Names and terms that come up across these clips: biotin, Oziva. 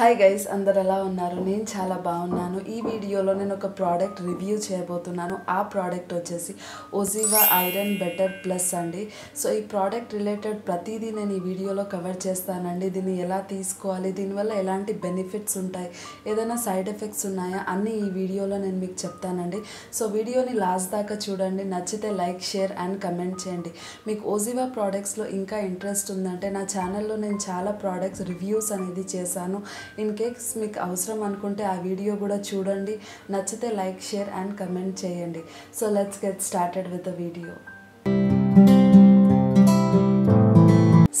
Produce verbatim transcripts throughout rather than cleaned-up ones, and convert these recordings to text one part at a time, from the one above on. Hi guys, andaru ela unnaru nenu chaala baagunnanu ee video lo nenu oka product review cheyabothunanu aa product vachesi Oziva iron better plus andi so ee product related pratidi nenu ee video lo cover chestanandi dini ela teeskovali dini valla elanti benefits untayi edaina side effects unnaya anni ee video lo nenu meeku cheptanandi so video ni last daaka chudandi nachite like share and comment cheyandi meeku Oziva products lo inka interest undante na channel lo nenu chaala products reviews anedi chesanu In case meeku avasaram anukunte aa video kuda chudandi nachite like share and comment cheyandi so let's get started with the video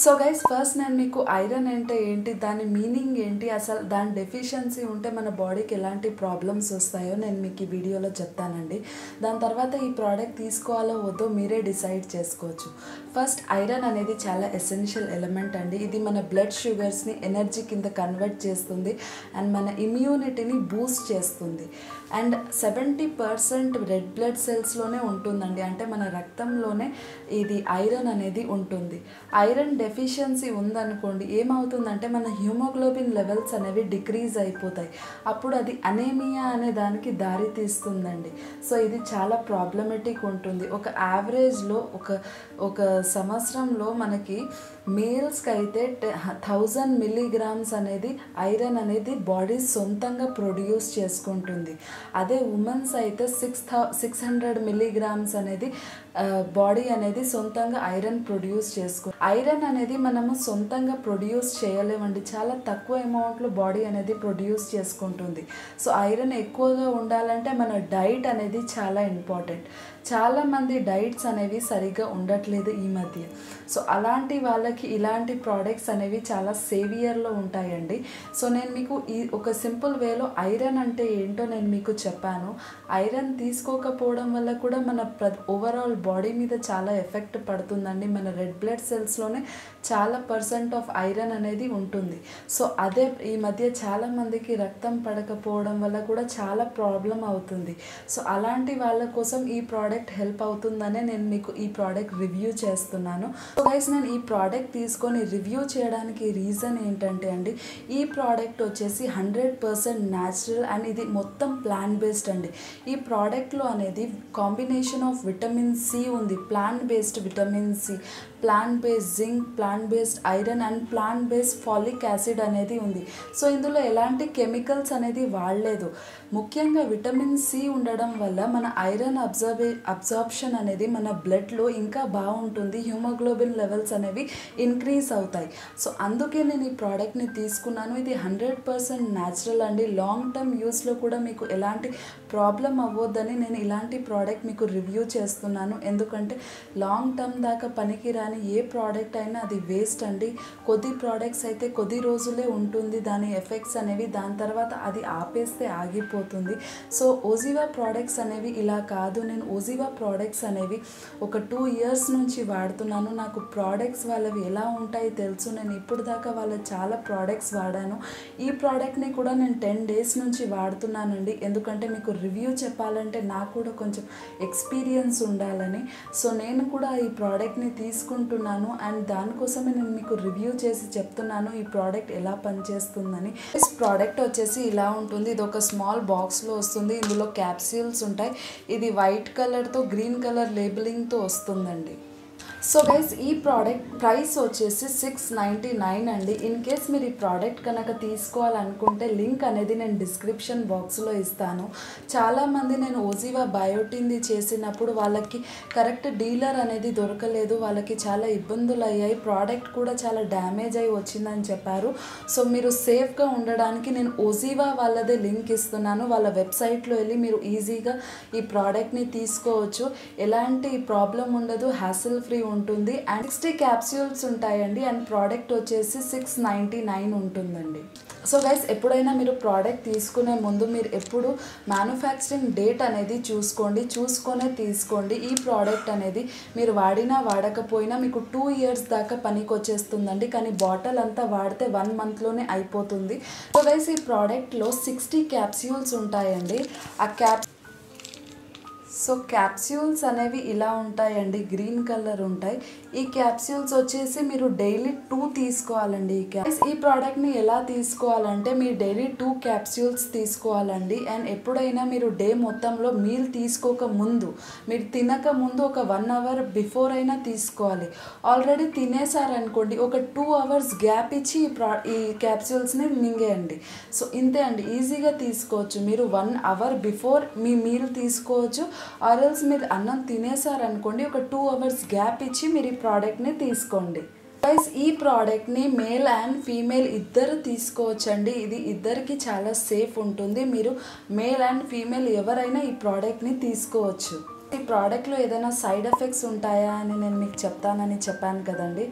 So guys first nenu meeku iron ante enti dani meaning enti asalu dani deficiency unte mana body ki elanti problems vastayo nenu meeku ee video lo cheptanandi dan tarvata ee product teeskovalo odo mere decide chesukochu First iron anedi chaala essential element andi idi mana blood sugars ni energy kinda convert chestundi and mana immunity ni boost chestundi and seventy percent red blood cells lone untundandi ante mana raktam lone idi iron anedi untundi iron deficiency ఉందనుకోండి ఏమవుతుందంటే మన haemoglobin levels అనేవి decrease అయిపోతాయి అప్పుడు అది anaemia అనే దానికి దారి తీస్తుందండి సో ఇది చాలా ప్రాబ్లమాటిక్ ఉంటుంది ఒక యావరేజ్ లో ఒక ఒక సంవత్సరంలో మనకి మేల్స్ కి అయితే one thousand మిల్లీగ్రామ్స్ అనేది ఐరన్ అనేది బాడీ సొంతంగా ప్రొడ్యూస్ చేసుకుంటుంది అదే ఉమెన్స్ అయితే six hundred మిల్లీగ్రామ్స్ అనేది బాడీ అనేది సొంతంగా ఐరన్ ప్రొడ్యూస్ చేసుకుంటుంది ఐరన్ అనేది మనము సొంతంగా ప్రొడ్యూస్ చేయలేమండి చాలా తక్కువ అమౌంట్ లో బాడీ అనేది ప్రొడ్యూస్ చేసుకుంటుంది సో ఐరన్ ఎక్కువగా ఉండాలంటే మన డైట్ అనేది చాలా ఇంపార్టెంట్ చాలా మంది డైట్స్ అనేవి సరిగా ఉండట్లేదు ఈ మధ్య సో అలాంటి వాళ్ళకి ఇలాంటి ప్రొడక్ట్స్ అనేవి చాలా సేవియర్ లో ఉంటాయండి సో నేను మీకు ఈ ఒక సింపుల్ వేలో ఐరన్ అంటే ఏంటో నేను మీకు చెప్పాను ఐరన్ తీసుకోకపోవడం వల్ల కూడా మన ఓవరాల్ బాడీ మీద చాలా ఎఫెక్ట్ పడుతుందండి మన రెడ్ బ్లడ్ సెల్స్ లోనే చాలా పర్సెంట్ ఆఫ్ ఐరన్ అనేది ఉంటుంది సో అదే ఈ మధ్య చాలా మందికి రక్తం పడకపోవడం వల్ల కూడా చాలా ప్రాబ్లం అవుతుంది సో అలాంటి వాళ్ళ కోసం ఈ ప్రోడక్ట్ హెల్ప్ అవుతుందనే నేను మీకు ఈ ప్రోడక్ట్ రివ్యూ చేస్తున్నాను సో గైస్ నేను ఈ ప్రోడక్ట్ తీసుకొని రివ్యూ చేయడానికి రీజన్ ఏంటంటే అండి ఈ ప్రోడక్ట్ వచ్చేసి one hundred percent natural and ఇది మొత్తం ప్లాంట్ బేస్డ్ అండి ఈ ప్రోడక్ట్ లో అనేది కాంబినేషన్ ఆఫ్ విటమిన్ సి ఉంది plant based vitamin C plant based zinc plant based iron and plant based folic acid అనేది ఉంది సో ఇందులో ఎలాంటి కెమికల్స్ అనేది వాడలేదు ముఖ్యంగా విటమిన్ సి ఉండడం వల్ల మన ఐరన్ అబ్జర్బ్ అబ్జార్ప్షన్ అనేది మన బ్లడ్లో ఇంకా బాగుంటుంది హ్యూమోగ్లోబిన్ లెవెల్స్ అనేవి ఇంక్రీజ్ అవుతాయి సో అందుకే నేను ఈ ప్రోడక్ట్ని తీసుకున్నాను ఇది హండ్రెడ్ పర్సెంట్ న్యాచురల్ అండి లాంగ్ టర్మ్ యూస్లో కూడా మీకు ఎలాంటి ప్రాబ్లం అవ్వద్దని నేను ఇలాంటి ప్రోడక్ట్ మీకు రివ్యూ చేస్తున్నాను ఎందుకంటే లాంగ్ టర్మ్ దాకా పనికిరాని ఏ ప్రోడక్ట్ అయినా అది వేస్ట్ అండి కొద్ది ప్రోడక్ట్స్ అయితే కొద్ది రోజులే ఉంటుంది దాని ఎఫెక్ట్స్ అనేవి దాని తర్వాత అది ఆపేస్తే ఆగిపోతుంది సో ఓజివా ప్రోడక్ట్స్ అనేవి ఇలా కాదు నేను ఓజివా ప్రోడక్ట్స్ అనేవి ఒక టూ ఇయర్స్ నుంచి వాడుతున్నాను నాకు ప్రోడక్ట్స్ వాళ్ళవి ఎలా ఉంటాయి తెలుసు నేను ఇప్పుడు దాకా వాళ్ళ చాలా ప్రోడక్ట్స్ వాడాను ఈ ప్రోడక్ట్ని కూడా నేను టెన్ డేస్ నుంచి వాడుతున్నానండి ఎందుకంటే మీకు రివ్యూ చెప్పాలంటే నాకు కూడా కొంచెం ఎక్స్పీరియన్స్ ఉండాలని సో నేను కూడా ఈ ప్రోడక్ట్ని తీసుకుంటున్నాను అండ్ దానికోసమే నేను మీకు రివ్యూ చేసి చెప్తున్నాను ఈ ప్రోడక్ట్ ఎలా పనిచేస్తుందని ఈ ప్రోడక్ట్ వచ్చేసి ఇలా ఉంటుంది ఇది ఒక స్మాల్ బాక్స్లో వస్తుంది ఇందులో క్యాప్సూల్స్ ఉంటాయి ఇది వైట్ కలర్ తో గ్రీన్ కలర్ లేబులింగ్ తో వస్తుందండి సో గైస్ ఈ ప్రోడక్ట్ ప్రైస్ వచ్చేసి six ninety-nine అండి ఇన్ కేస్ మీరు ఈ ప్రోడక్ట్ కనుక తీసుకోవాలనుకుంటే లింక్ అనేది నేను డిస్క్రిప్షన్ బాక్స్లో ఇస్తాను చాలామంది నేను ఓజివా బయోటిన్ది చేసినప్పుడు వాళ్ళకి కరెక్ట్ డీలర్ అనేది దొరకలేదు వాళ్ళకి చాలా ఇబ్బందులు అయ్యాయి ప్రోడక్ట్ కూడా చాలా డ్యామేజ్ అయి వచ్చిందని చెప్పారు సో మీరు సేఫ్గా ఉండడానికి నేను ఓజివా వాళ్ళదే లింక్ ఇస్తున్నాను వాళ్ళ వెబ్సైట్లో వెళ్ళి మీరు ఈజీగా ఈ ప్రోడక్ట్ని తీసుకోవచ్చు ఎలాంటి ప్రాబ్లం ఉండదు హ్యాసిల్ ఫ్రీ ఉంటుంది అండ్ sixty క్యాప్సూల్స్ ఉంటాయండి అండ్ ప్రోడక్ట్ వచ్చేసి six ninety-nine ఉంటుందండి సో గైస్ ఎప్పుడైనా మీరు ప్రోడక్ట్ తీసుకునే ముందు మీరు ఎప్పుడు మ్యానుఫ్యాక్చరింగ్ డేట్ అనేది చూసుకోండి చూసుకొనే తీసుకోండి ఈ ప్రోడక్ట్ అనేది మీరు వాడినా వాడకపోయినా మీకు టూ ఇయర్స్ దాకా పనికి వచ్చేస్తుందండి కానీ బాటిల్ అంతా వాడితే వన్ మంత్లోనే అయిపోతుంది సో గైస్ ఈ ప్రోడక్ట్లో sixty క్యాప్సూల్స్ ఉంటాయండి ఆ క్యాప్ So capsules అనేవి ఇలా ఉంటాయండి, green color ఉంటాయి. ఈ capsules వచ్చేసి మీరు daily two తీసుకోవాలండి. ఈ ప్రోడక్ట్ ని ఎలా తీసుకోవాలంటే మీరు daily two capsules తీసుకోవాలండి. and ఎప్పుడైనా మీరు డే మొత్తంలో మీల్ తీసుకోక ముందు మీరు తినక ముందు ఒక one hour బిఫోర్ అయినా తీసుకోవాలి. ఆల్రెడీ తినేసారు అనుకోండి ఒక two hours గ్యాప్ ఇచ్చి ఈ capsules ని మింగేయండి. సో ఇంతే అండి, ఈజీగా తీసుకోవచ్చు. మీరు one hour బిఫోర్ మీ మీల్ తీసుకోవచ్చు. Or else మీరు అన్నం తినేసారు అనుకోండి ఒక two hours gap ఇచ్చి మీరు ఈ ప్రోడక్ట్ ని తీసుకోండి. గైస్ ఈ ప్రోడక్ట్ ని మేల్ అండ్ ఫీమేల్ ఇద్దరు తీసుకోవచ్చండి. ఇది ఇద్దరికి చాలా సేఫ్ ఉంటుంది. మీరు మేల్ అండ్ ఫీమేల్ ఎవరైనా ఈ ప్రోడక్ట్ ని తీసుకోవచ్చు. ఈ ప్రోడక్ట్లో ఏదైనా సైడ్ ఎఫెక్ట్స్ ఉంటాయా అని నేను మీకు చెప్తానని చెప్పాను కదండి.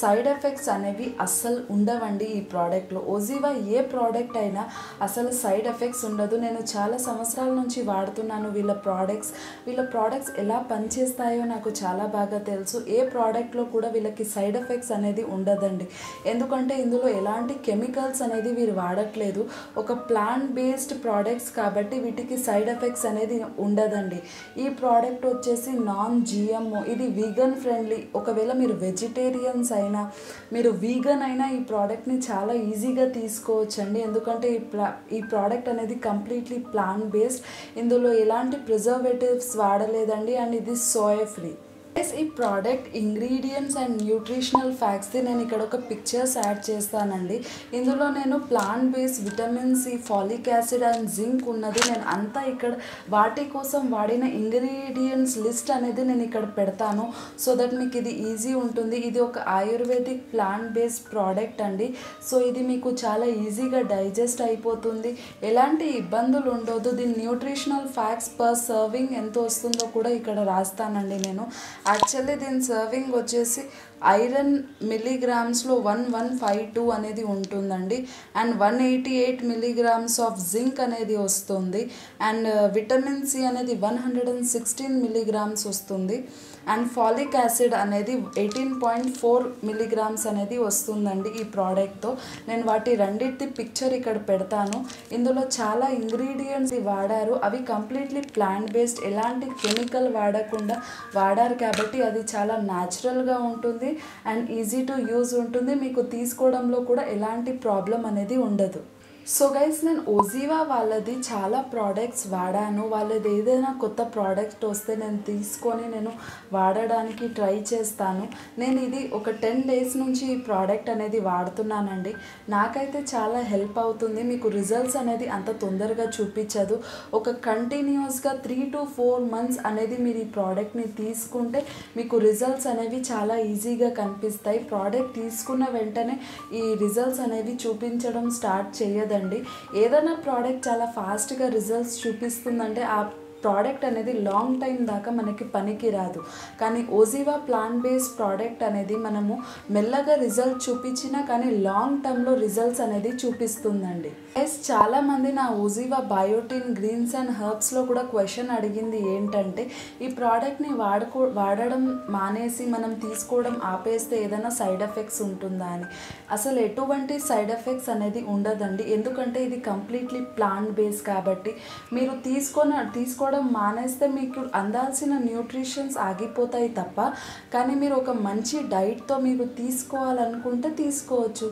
సైడ్ ఎఫెక్ట్స్ అనేవి అస్సలు ఉండవండి ఈ ప్రోడక్ట్లో. ఓజీవా ఏ ప్రోడక్ట్ అయినా అసలు సైడ్ ఎఫెక్ట్స్ ఉండదు. నేను చాలా సంవత్సరాల నుంచి వాడుతున్నాను వీళ్ళ ప్రోడక్ట్స్. వీళ్ళ ప్రోడక్ట్స్ ఎలా పనిచేస్తాయో నాకు చాలా బాగా తెలుసు. ఏ ప్రోడక్ట్లో కూడా వీళ్ళకి సైడ్ ఎఫెక్ట్స్ అనేది ఉండదండి. ఎందుకంటే ఇందులో ఎలాంటి కెమికల్స్ అనేది వీరు వాడట్లేదు. ఒక ప్లాంట్ బేస్డ్ ప్రోడక్ట్స్ కాబట్టి వీటికి సైడ్ ఎఫెక్ట్స్ అనేది ఉండదండి. ఈ ప్రోడక్ట్ వచ్చేసి నాన్ జిఎంఓ, ఇది వీగన్ ఫ్రెండ్లీ. ఒకవేళ మీరు వెజిటేరియన్స్ అయినా మీరు వీగన్ అయినా ఈ ప్రోడక్ట్ని చాలా ఈజీగా తీసుకోవచ్చండి. ఎందుకంటే ఈ ఈ ప్రోడక్ట్ అనేది కంప్లీట్లీ ప్లాంట్ బేస్డ్. ఇందులో ఎలాంటి ప్రిజర్వేటివ్స్ వాడలేదండి. అండ్ ఇది సోయా ఫ్రీ. ఈ ప్రోడక్ట్ ఇంగ్రీడియంట్స్ అండ్ న్యూట్రిషనల్ ఫ్యాక్ట్స్ది నేను ఇక్కడ ఒక పిక్చర్స్ యాడ్ చేస్తానండి. ఇందులో నేను plant based vitamin C, folic acid and zinc ఉన్నది. నేను అంతా ఇక్కడ వాటి కోసం వాడిన ఇంగ్రీడియంట్స్ లిస్ట్ అనేది నేను ఇక్కడ పెడతాను సో దట్ మీకు ఇది ఈజీ ఉంటుంది. ఇది ఒక ఆయుర్వేదిక్ ప్లాంట్ బేస్డ్ ప్రోడక్ట్ అండి. సో ఇది మీకు చాలా ఈజీగా డైజెస్ట్ అయిపోతుంది, ఎలాంటి ఇబ్బందులు ఉండదు. దీని న్యూట్రిషనల్ ఫ్యాక్ట్స్ పర్ సర్వింగ్ ఎంత వస్తుందో కూడా ఇక్కడ రాస్తానండి నేను. యాక్చువల్లీ దీని సర్వింగ్ వచ్చేసి ఐరన్ మిలీగ్రామ్స్లో వన్ వన్ ఫైవ్ టూ అనేది ఉంటుందండి. And one eighty eight milligrams of zinc అనేది వస్తుంది. అండ్ విటమిన్ సి అనేది one hundred and sixteen milligrams వస్తుంది. అండ్ ఫాలిక్ యాసిడ్ అనేది ఎయిటీన్ పాయింట్ ఫోర్ మిలీగ్రామ్స్ అనేది వస్తుందండి ఈ ప్రోడక్ట్తో. నేను వాటి రెండింటి పిక్చర్ ఇక్కడ పెడతాను. ఇందులో చాలా ఇంగ్రీడియంట్స్ వాడారు, అవి కంప్లీట్లీ ప్లాంట్ బేస్డ్, ఎలాంటి కెమికల్ వాడకుండా వాడారు కాబట్టి అది చాలా న్యాచురల్గా ఉంటుంది అండ్ ఈజీ టు యూజ్ ఉంటుంది. మీకు తీసుకోవడంలో కూడా ఎలాంటి ప్రాబ్లం అనేది ఉండదు. సో గైస్ నేను ఓజీవా వాళ్ళది చాలా ప్రోడక్ట్స్ వాడాను. వాళ్ళది ఏదైనా కొత్త ప్రోడక్ట్ వస్తే నేను తీసుకొని నేను వాడడానికి ట్రై చేస్తాను. నేను ఇది ఒక టెన్ డేస్ నుంచి ఈ ప్రోడక్ట్ అనేది వాడుతున్నానండి. నాకైతే చాలా హెల్ప్ అవుతుంది. మీకు రిజల్ట్స్ అనేది అంత తొందరగా చూపించదు. ఒక కంటిన్యూస్గా త్రీ టు ఫోర్ మంత్స్ అనేది మీరు ఈ ప్రోడక్ట్ని తీసుకుంటే మీకు రిజల్ట్స్ అనేవి చాలా ఈజీగా కనిపిస్తాయి. ప్రోడక్ట్ తీసుకున్న వెంటనే ఈ రిజల్ట్స్ అనేవి చూపించడం స్టార్ట్ చేయదండి. ఏదైనా ప్రోడక్ట్ చాలా ఫాస్ట్గా రిజల్ట్స్ చూపిస్తుందంటే ఆ ప్రోడక్ట్ అనేది లాంగ్ టైం దాకా మనకి పనికి రాదు. కానీ ఓజీవా ప్లాంట్ బేస్డ్ ప్రోడక్ట్ అనేది మనము మెల్లగా రిజల్ట్ చూపించినా కానీ లాంగ్ టర్మ్లో రిజల్ట్స్ అనేది చూపిస్తుందండి. ఎస్ చాలామంది నా ఓజీవా బయోటిన్ గ్రీన్స్ అండ్ హెర్బ్స్లో కూడా క్వశ్చన్ అడిగింది ఏంటంటే ఈ ప్రోడక్ట్ని వాడుకో వాడడం మానేసి మనం తీసుకోవడం ఆపేస్తే ఏదైనా సైడ్ ఎఫెక్ట్స్ ఉంటుందా అని. అసలు ఎటువంటి సైడ్ ఎఫెక్ట్స్ అనేది ఉండదండి. ఎందుకంటే ఇది కంప్లీట్లీ ప్లాంట్ బేస్ కాబట్టి మీరు తీసుకొని తీసుకో మానేస్తే మీకు అందాల్సిన న్యూట్రిషన్స్ ఆగిపోతాయి తప్ప. కానీ మీరు ఒక మంచి డైట్తో మీరు తీసుకోవాలనుకుంటే తీసుకోవచ్చు,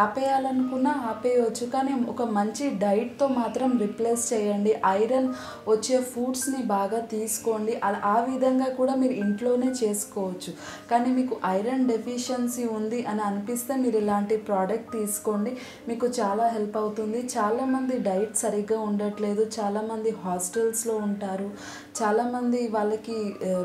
ఆపేయాలనుకున్నా ఆపేయవచ్చు. కానీ ఒక మంచి డైట్తో మాత్రం రిప్లేస్ చేయండి. ఐరన్ వచ్చే ఫుడ్స్ని బాగా తీసుకోండి. అలా ఆ విధంగా కూడా మీరు ఇంట్లోనే చేసుకోవచ్చు. కానీ మీకు ఐరన్ డెఫిషియన్సీ ఉంది అని అనిపిస్తే మీరు ఇలాంటి ప్రోడక్ట్ తీసుకోండి, మీకు చాలా హెల్ప్ అవుతుంది. చాలామంది డైట్ సరిగ్గా ఉండట్లేదు, చాలామంది హాస్టల్స్లో ఉంటారు, చాలామంది వాళ్ళకి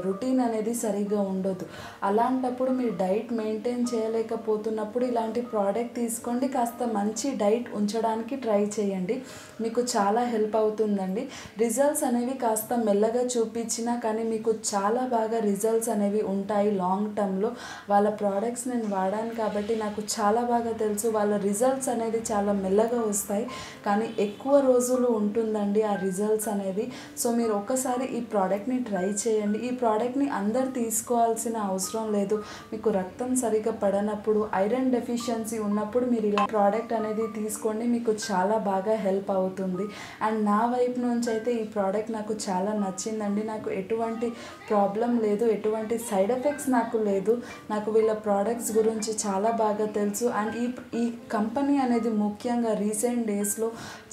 రొటీన్ అనేది సరిగ్గా ఉండదు. అలాంటప్పుడు మీరు డైట్ మెయింటైన్ చేయలేకపోతున్నప్పుడు ఇలాంటి ప్రోడక్ట్ తీసుకోండి. కాస్త మంచి డైట్ ఉంచడానికి ట్రై చేయండి, మీకు చాలా హెల్ప్ అవుతుందండి. రిజల్ట్స్ అనేవి కాస్త మెల్లగా చూపించినా కానీ మీకు చాలా బాగా రిజల్ట్స్ అనేవి ఉంటాయి లాంగ్ టర్మ్లో. వాళ్ళ ప్రోడక్ట్స్ నేను వాడాను కాబట్టి నాకు చాలా బాగా తెలుసు. వాళ్ళ రిజల్ట్స్ అనేది చాలా మెల్లగా వస్తాయి కానీ ఎక్కువ రోజులు ఉంటుందండి ఆ రిజల్ట్స్ అనేది. సో మీరు మీరు ఒక్కసారి ఈ ప్రోడక్ట్ ని ట్రై చేయండి. ఈ ప్రోడక్ట్ ని అందరూ తీసుకోవాల్సిన అవసరం లేదు. మీకు రక్తం సరిగా పడనప్పుడు, ఐరన్ డెఫిషియన్సీ ఉన్నప్పుడు మీరు ఇలా ప్రోడక్ట్ అనేది తీసుకోండి, మీకు చాలా బాగా హెల్ప్ అవుతుంది. అండ్ నా వైపు నుంచి అయితే ఈ ప్రోడక్ట్ నాకు చాలా నచ్చిందండి. నాకు ఎటువంటి ప్రాబ్లం లేదు, ఎటువంటి సైడ్ ఎఫెక్ట్స్ నాకు లేదు. నాకు వీళ్ళ ప్రోడక్ట్స్ గురించి చాలా బాగా తెలుసు. అండ్ ఈ ఈ కంపెనీ అనేది ముఖ్యంగా రీసెంట్ డేస్లో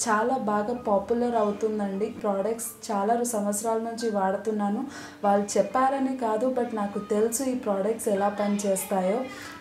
చాలా బాగా పాపులర్ అవుతుందండి. ప్రోడక్ట్స్ చాలా సంవత్సరాల నుంచి వాడుతున్నాను, వాళ్ళు చెప్పారని కాదు, బట్ నాకు తెలుసు ఈ ప్రోడక్ట్స్ ఎలా పనిచేస్తాయో.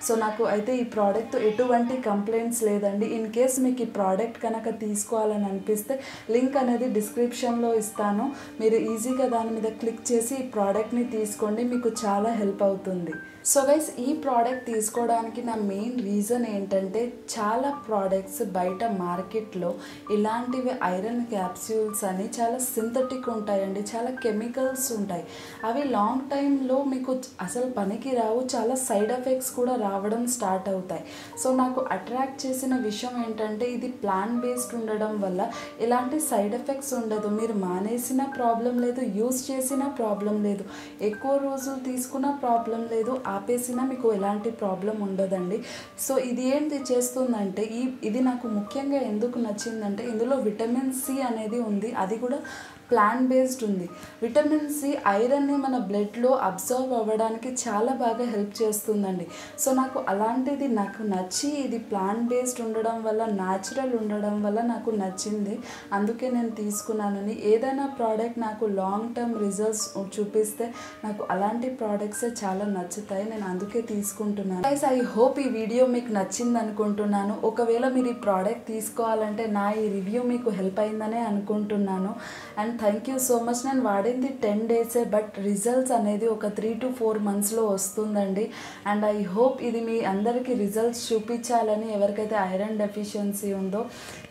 సో నాకు అయితే ఈ ప్రోడక్ట్తో ఎటువంటి కంప్లైంట్స్ లేదండి. ఇన్ కేస్ మీకు ఈ ప్రోడక్ట్ కనుక తీసుకోవాలని అనిపిస్తే లింక్ అనేది డిస్క్రిప్షన్లో ఇస్తాను, మీరు ఈజీగా దాని మీద క్లిక్ చేసి ఈ ప్రోడక్ట్ని తీసుకోండి, మీకు చాలా హెల్ప్ అవుతుంది. సో గైస్, ఈ ప్రోడక్ట్ తీసుకోవడానికి నా మెయిన్ రీజన్ ఏంటంటే చాలా ప్రోడక్ట్స్ బయట మార్కెట్లో ఇలాంటివి ఐరన్ క్యాప్సూల్స్ అని చాలా సింథటిక్ ఉంటాయండి, చాలా కెమికల్స్ ఉంటాయి, అవి లాంగ్ టైంలో మీకు అసలు పనికి రావు, చాలా సైడ్ ఎఫెక్ట్స్ కూడా రావడం స్టార్ట్ అవుతాయి. సో నాకు అట్రాక్ట్ చేసిన విషయం ఏంటంటే ఇది ప్లాంట్ బేస్డ్ ఉండడం వల్ల ఇలాంటి సైడ్ ఎఫెక్ట్స్ ఉండదు, మీరు మానేసిన ప్రాబ్లం లేదు, యూజ్ చేసిన ప్రాబ్లం లేదు, ఎక్కువ రోజులు తీసుకున్న ప్రాబ్లం లేదు, ఆపేసినా మీకు ఎలాంటి ప్రాబ్లం ఉండదండి. సో ఇది ఏంటి చేస్తుందంటే ఈ ఇది నాకు ముఖ్యంగా ఎందుకు నచ్చిందంటే ఇందులో విటమిన్ సి అనేది ఉంది, అది కూడా ప్లాంట్ బేస్డ్ ఉంది. విటమిన్ సి ఐరన్ని మన బ్లడ్లో అబ్జర్వ్ అవ్వడానికి చాలా బాగా హెల్ప్ చేస్తుందండి. సో నాకు అలాంటిది నాకు నచ్చి ఇది ప్లాంట్ బేస్డ్ ఉండడం వల్ల, న్యాచురల్ ఉండడం వల్ల నాకు నచ్చింది, అందుకే నేను తీసుకున్నానని. ఏదైనా ప్రోడక్ట్ నాకు లాంగ్ టర్మ్ రిజల్ట్స్ చూపిస్తే నాకు అలాంటి ప్రోడక్ట్సే చాలా నచ్చుతాయి, నేను అందుకే తీసుకుంటున్నాను. గైస్, ఐ హోప్ ఈ వీడియో మీకు నచ్చింది అనుకుంటున్నాను. ఒకవేళ మీరు ఈ ప్రోడక్ట్ తీసుకోవాలంటే నా ఈ రివ్యూ మీకు హెల్ప్ అయిందనే అనుకుంటున్నాను. And thank you so much. నేను వాడింది టెన్ డేసే బట్ రిజల్ట్స్ అనేది ఒక త్రీ టు ఫోర్ మంత్స్లో వస్తుందండి. అండ్ ఐ హోప్ ఇది మీ అందరికీ రిజల్ట్స్ చూపించాలని, ఎవరికైతే ఐరన్ డెఫిషియన్సీ ఉందో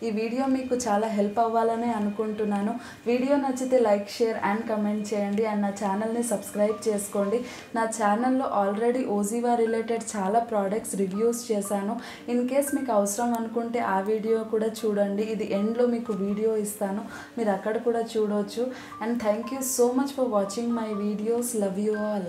ఈ వీడియో మీకు చాలా హెల్ప్ అవ్వాలని అనుకుంటున్నాను. వీడియో నచ్చితే లైక్, షేర్ అండ్ కమెంట్ చేయండి. అండ్ నా ఛానల్ని సబ్స్క్రైబ్ చేసుకోండి. నా ఛానల్లో ఆల్రెడీ ఓజీవా రిలేటెడ్ చాలా ప్రోడక్ట్స్ రివ్యూస్ చేశాను. ఇన్ కేస్ మీకు అవసరం అనుకుంటే ఆ వీడియో కూడా చూడండి, ఇది ఎండ్లో మీకు వీడియో ఇస్తాను, మీరు అక్కడ కూడా చూడండి. And thank you so much for watching my videos. Love you all.